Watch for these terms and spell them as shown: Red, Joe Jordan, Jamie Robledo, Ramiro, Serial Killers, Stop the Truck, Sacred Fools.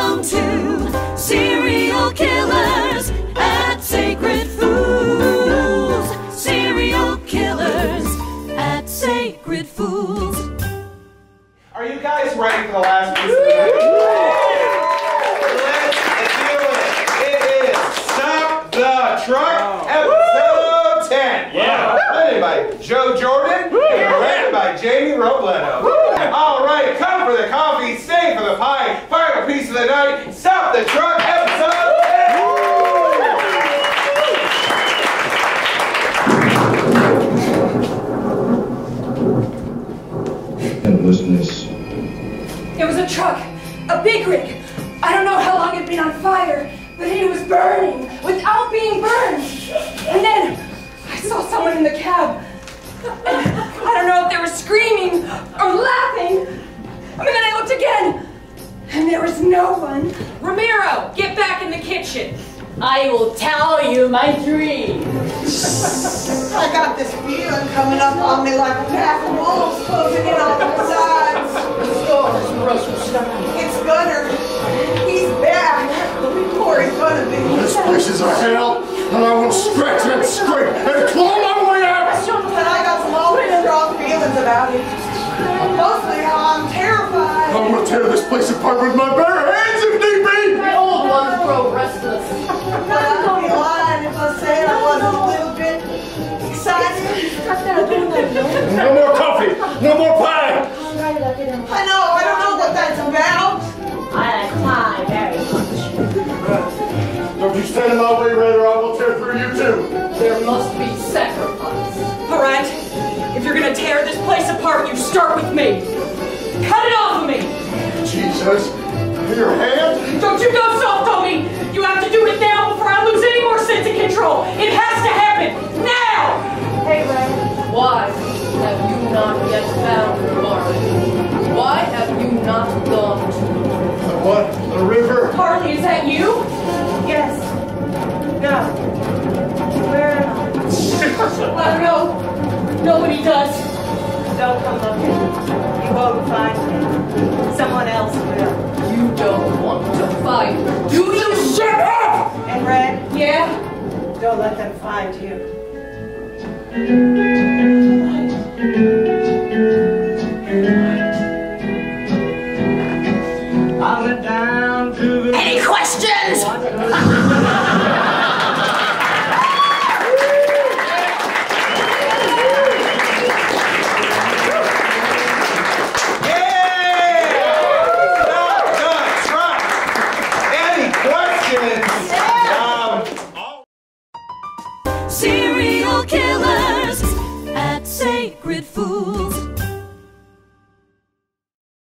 Welcome to Serial Killers at Sacred Fools. Serial Killers at Sacred Fools. Are you guys ready for the last piece of the night? Let's do it. It is Stop the Truck, episode 10. Yeah. Written by Joe Jordan and written by Jamie Robledo. All right, come for the coffee, stay for the pie, fire a piece of the night, Stop the Truck, episode 10. And listen to this. It was a truck, a big rig. I don't know how long it'd been on fire, but it was burning without being burned. And then I saw someone in the cab. I don't know if they were screaming or laughing. And then I looked again, and there was no one. Ramiro, get back in the kitchen. I will tell you my dream. I got this feeling coming up on me like a pack of wolves closing in on the sides. It's Gunner. He's back. Poor Gunner. This place is a hell, and I will stretch and scrape and claw my way out. And I got some always strong feelings about it. Mostly how I'm terrified. I'm gonna tear this place apart with my bare hands if need be. My old ones grow restless. I'd be lying if I said I wasn't a little bit excited. No more coffee. No more pie. I know. I don't know what that's about. I like pie very much. Don't you stand in my way, Red, or I will tear through you too. There must be sacrifice. All right, if you're gonna tear this place apart, you start with me. Cut it off of me. Jesus, your hand? Don't you go soft on me. You have to do it now before I lose any more sense of control. It has to happen now. Hey, Ray. Why have you not yet found your Marley? Why have you not gone to the what? The river? Marley, is that you? Yes. No. Where am I? I don't know. Nobody does. Don't come looking. You won't find me. Someone else will. You don't want to fight. You just shut up! And Red? Yeah? Don't let them find you. I went down to the... Any questions? Serial Killers at Sacred Fools.